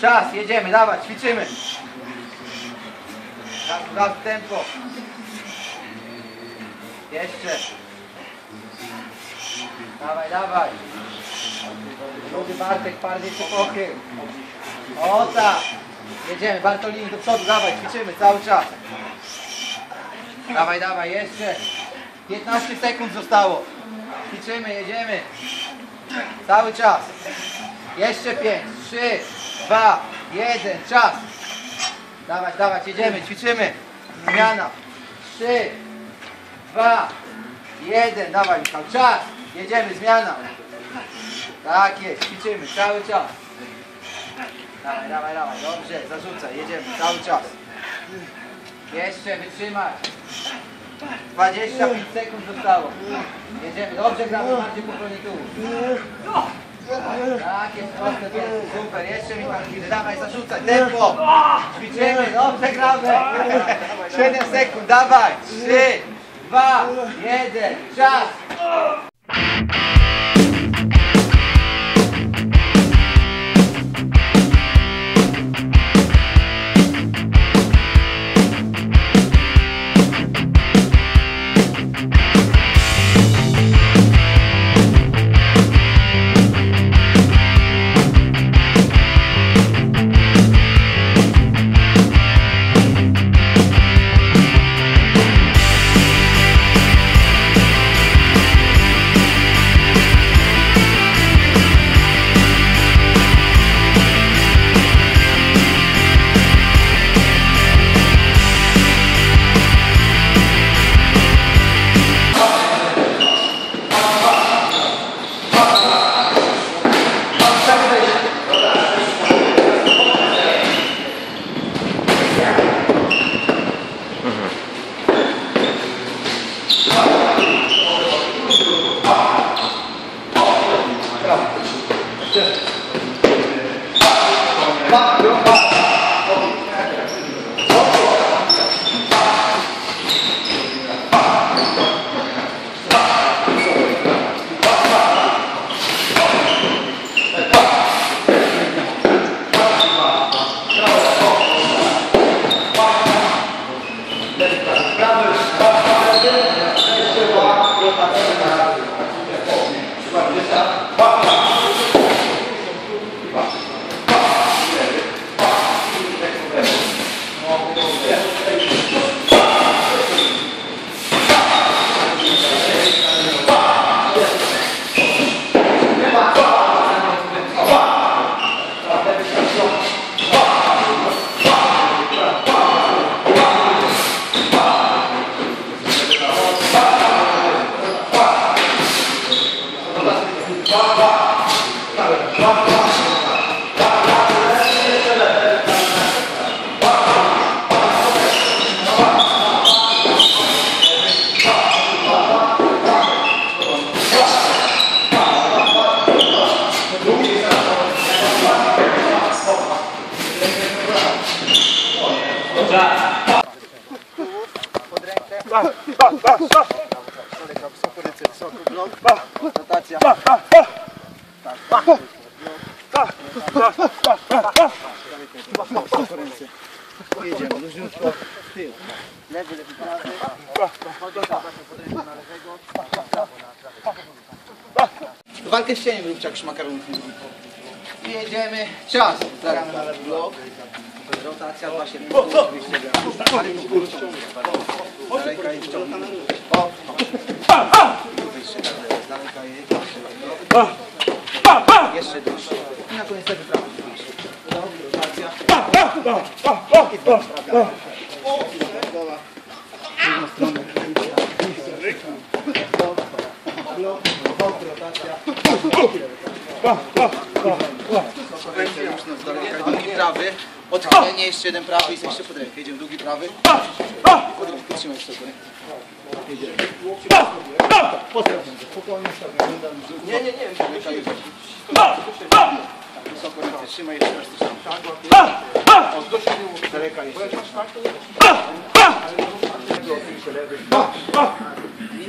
Czas, jedziemy, dawać, ćwiczymy. Raz tempo. Jeszcze. Dawaj, dawaj. Drugi Bartek, bardziej się pochyl. O tak. Jedziemy, Bartolini do przodu, dawaj, ćwiczymy cały czas. Dawaj, dawaj, jeszcze. 15 sekund zostało. Ćwiczymy, jedziemy. Cały czas. Jeszcze 5, 3, 2, 1, czas. Dawać, dawać, jedziemy, ćwiczymy. Zmiana. 3, 2, 1, dawaj Michał, czas. Jedziemy, zmiana. Tak jest, ćwiczymy, cały czas. Dawaj, dawaj, dawaj, dobrze, zarzucaj, jedziemy, cały czas. Jeszcze, wytrzymać. 25 sekund zostało. Jedziemy, dobrze gramy, bardziej po stronie tu. Tak, jest proste, super, jeszcze mi pan chwilę, dawaj, zarzucaj, tempo, ćwiczymy, dobrze gramy, 7 sekund, dawaj, 3, 2, 1, czas! Walkę z cieniem róbcie jak szmakarunki. I jedziemy. Czas. Zagramy na lewy blok. Rotacja 2-7. Daleka i wciągnij. O! Daleka i wciągnij. Jeszcze dłuższy. I na koniec lewy prawy. Rotacja. I dwa prawy. Drugą stronę. Blok. Rotacja. Drugi prawy, odchylenie, jeszcze jeden prawy i jeszcze pod rękę. Jedziemy drugi prawy. Pod rękę, trzymaj jeszcze pod rękę. Dawaj,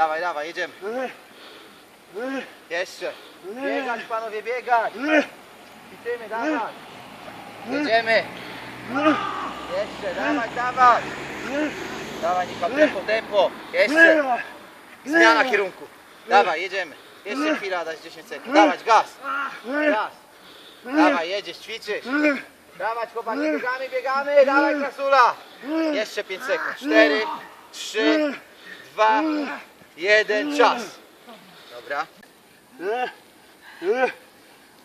dawaj, jedziemy. Jeszcze. Biegać, panowie, biegać. Widzimy, dawać. Jedziemy. Jeszcze, dawać, dawać. Dawaj, Michał, tempo, tempo. Jeszcze. Zmiana kierunku. Dawaj, jedziemy. Jeszcze chwila, dać 10 sekund. Dawać, gaz. Gaz. Dawaj, jedziesz, ćwiczysz. Dawać, chłopaki, biegamy, biegamy. Dawaj, krasula. Jeszcze 5 sekund. 4, 3, 2, 1, czas. Dobra. Kurwa,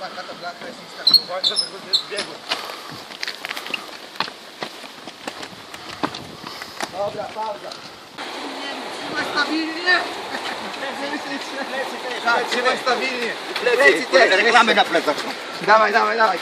ta blanka jest instantowa, że tego nie zbiegłem. Dobra, pauza. Trzymaj stabilnie. Tak, trzymaj stabilnie. Plecy też. Reklamy na plecach. Dawaj, dawaj, dawaj.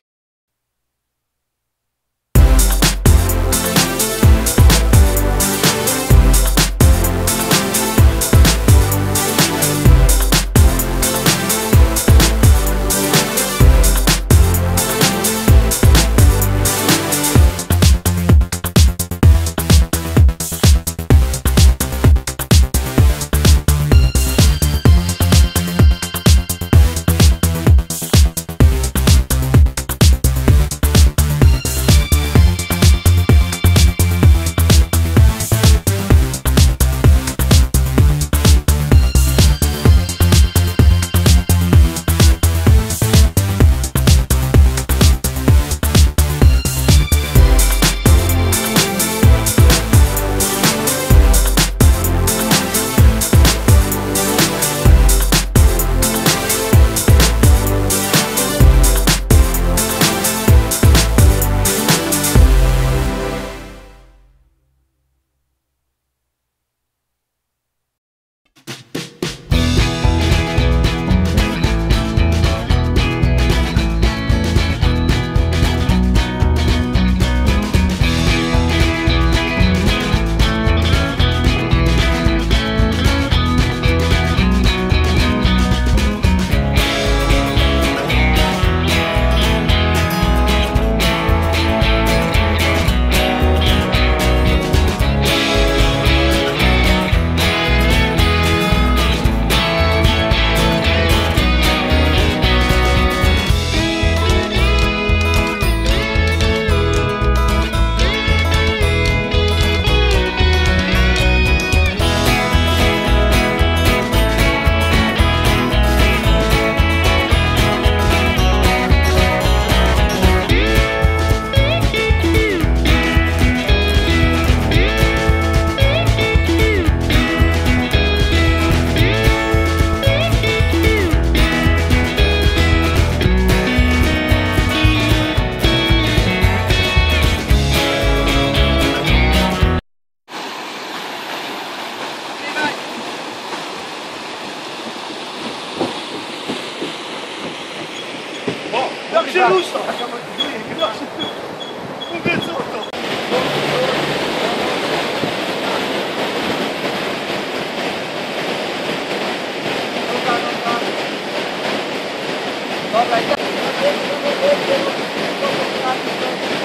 Dobrze rusza! Mówię co to! Dobra, dobra.